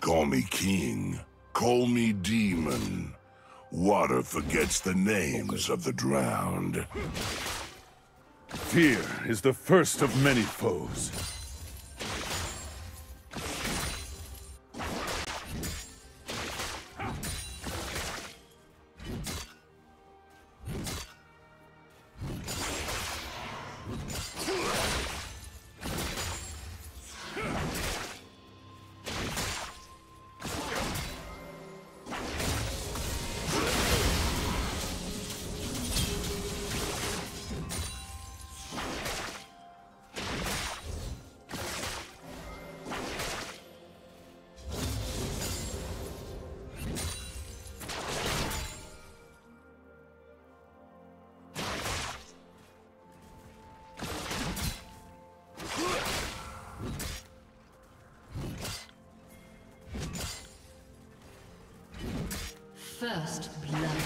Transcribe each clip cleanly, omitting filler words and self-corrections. Call me king, call me demon. Water forgets the names of the drowned. Fear is the first of many foes. First blood.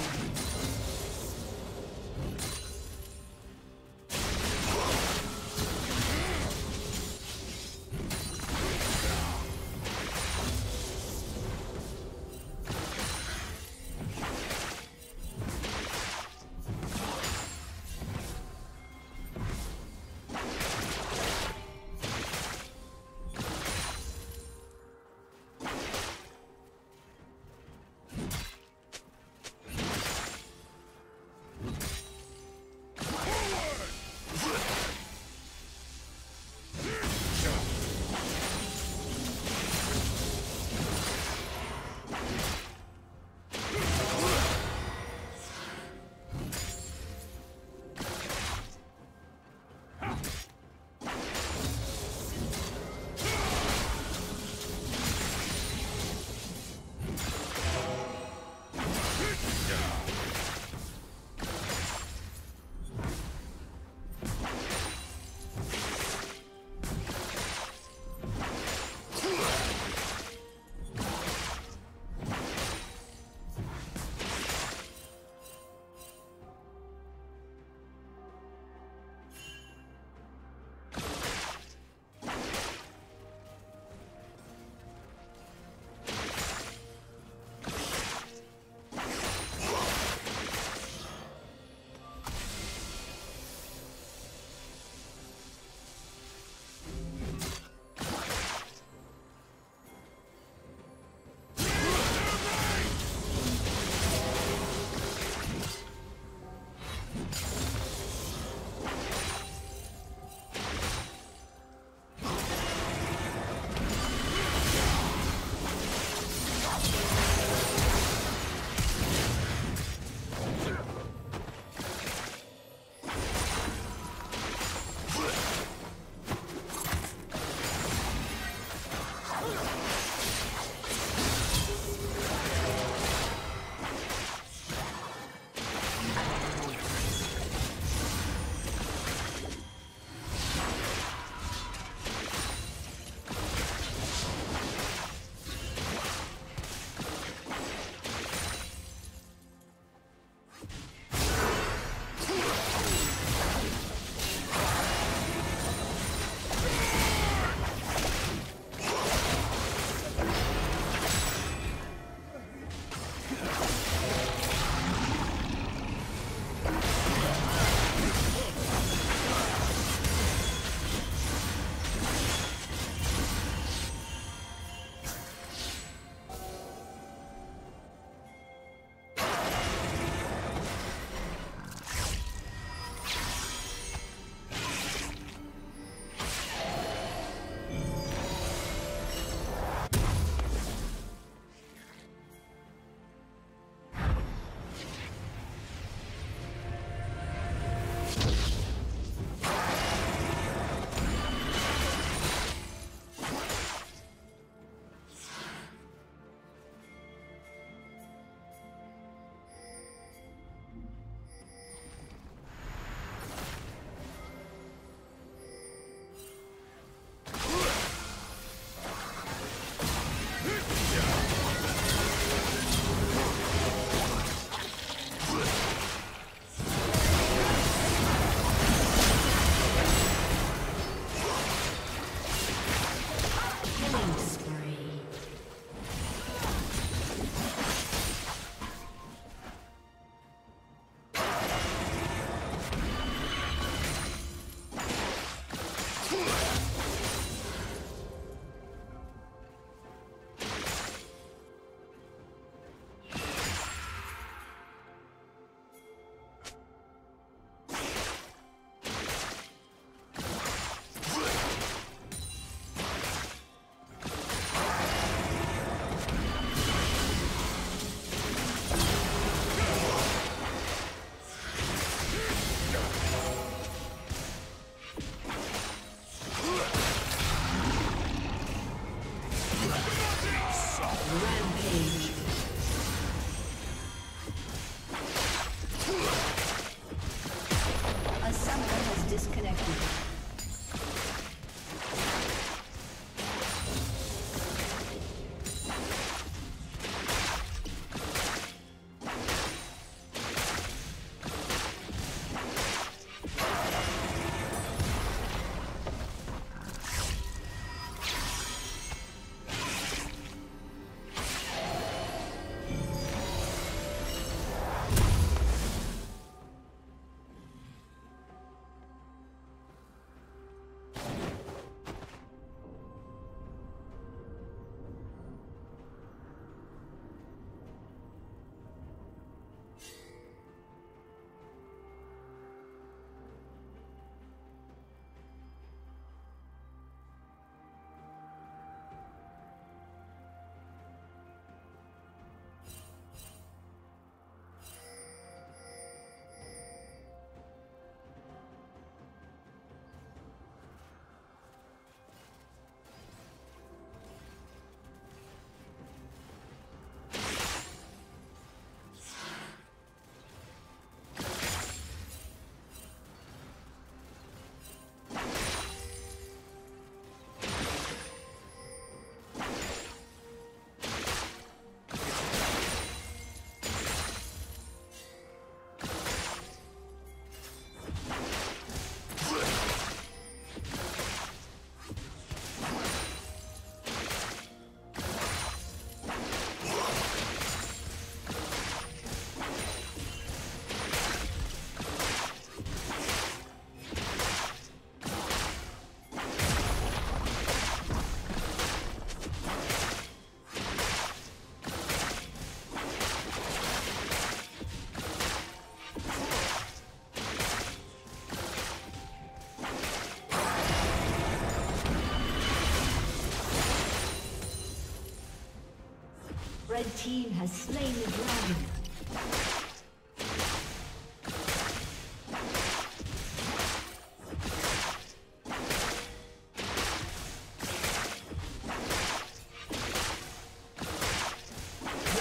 Red team has slain the dragon.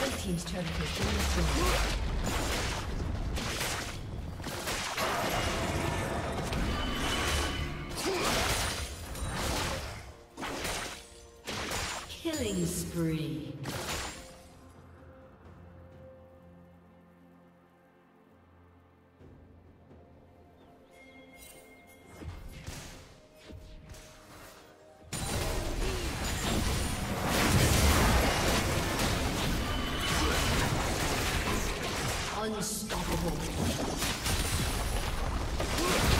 Red team's turret has been destroyed. Killing spree. Unstoppable.